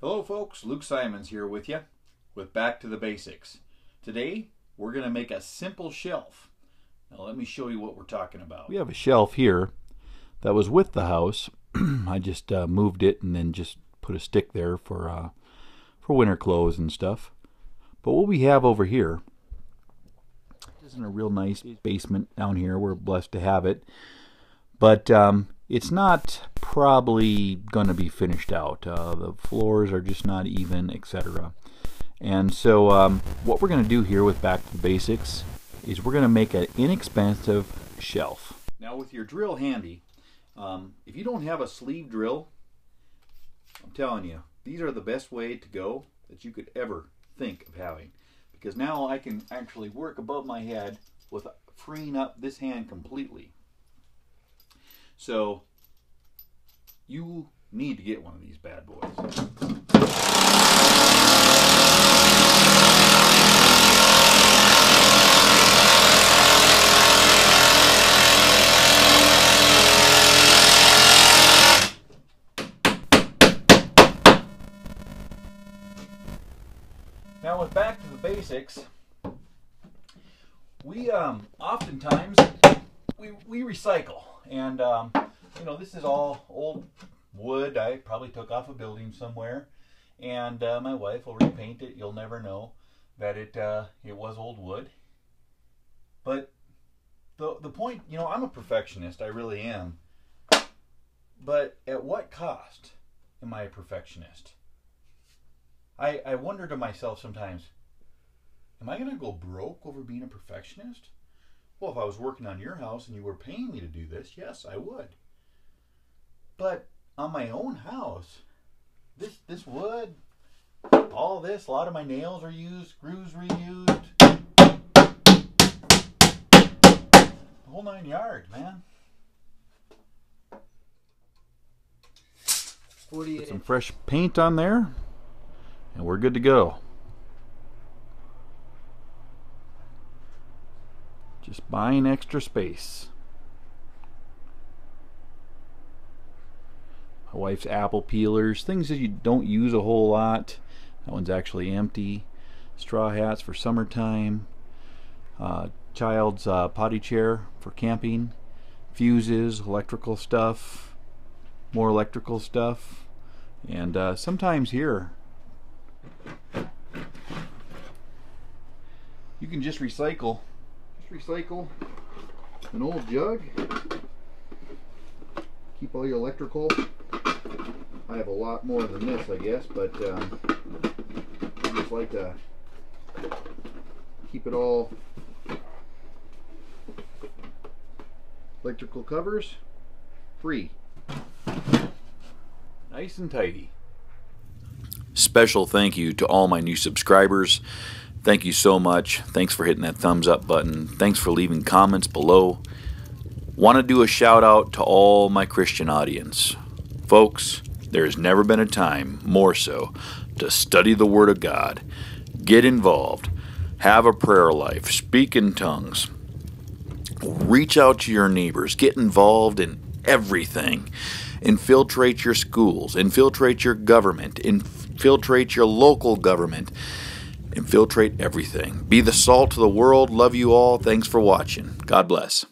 Hello folks, Luke Simons here with you with Back to the Basics. Today we're going to make a simple shelf. Now let me show you what we're talking about. We have a shelf here that was with the house. I just moved it and then just put a stick there for winter clothes and stuff. But what we have over here isn't a real nice basement down here. We're blessed to have it. But it's not probably going to be finished out. The floors are just not even, etc. And so what we're going to do here with Back to the Basics is we're going to make an inexpensive shelf. Now with your drill handy, if you don't have a sleeve drill, I'm telling you, these are the best way to go that you could ever think of having. Because now I can actually work above my head with freeing up this hand completely. So, you need to get one of these bad boys. Now with Back to the Basics, we oftentimes we recycle. And, you know, this is all old wood I probably took off a building somewhere. And my wife will repaint it. You'll never know that it was old wood. But the point, you know, I'm a perfectionist. I really am. But at what cost am I a perfectionist? I wonder to myself sometimes, am I going to go broke over being a perfectionist? Well, if I was working on your house and you were paying me to do this, yes, I would. But on my own house, this wood, all this, a lot of my nails are used, screws reused. The whole 9 yards, man. Put some fresh paint on there, and we're good to go. Just buying extra space. My wife's apple peelers, things that you don't use a whole lot. That one's actually empty. Straw hats for summertime. Child's potty chair for camping. Fuses, electrical stuff, more electrical stuff. And sometimes here, you can just recycle. Recycle an old jug. Keep all your electrical. I have a lot more than this, I guess, but I just like to keep it all. Electrical covers free. Nice and tidy. Special thank you to all my new subscribers. Thank you so much. Thanks for hitting that thumbs up button. Thanks for leaving comments below. Want to do a shout out to all my Christian audience. Folks, there's never been a time more so to study the Word of God, get involved, have a prayer life, speak in tongues, reach out to your neighbors, get involved in everything. Infiltrate your schools, infiltrate your government, infiltrate your local government. Infiltrate everything. Be the salt to the world. Love you all. Thanks for watching. God bless.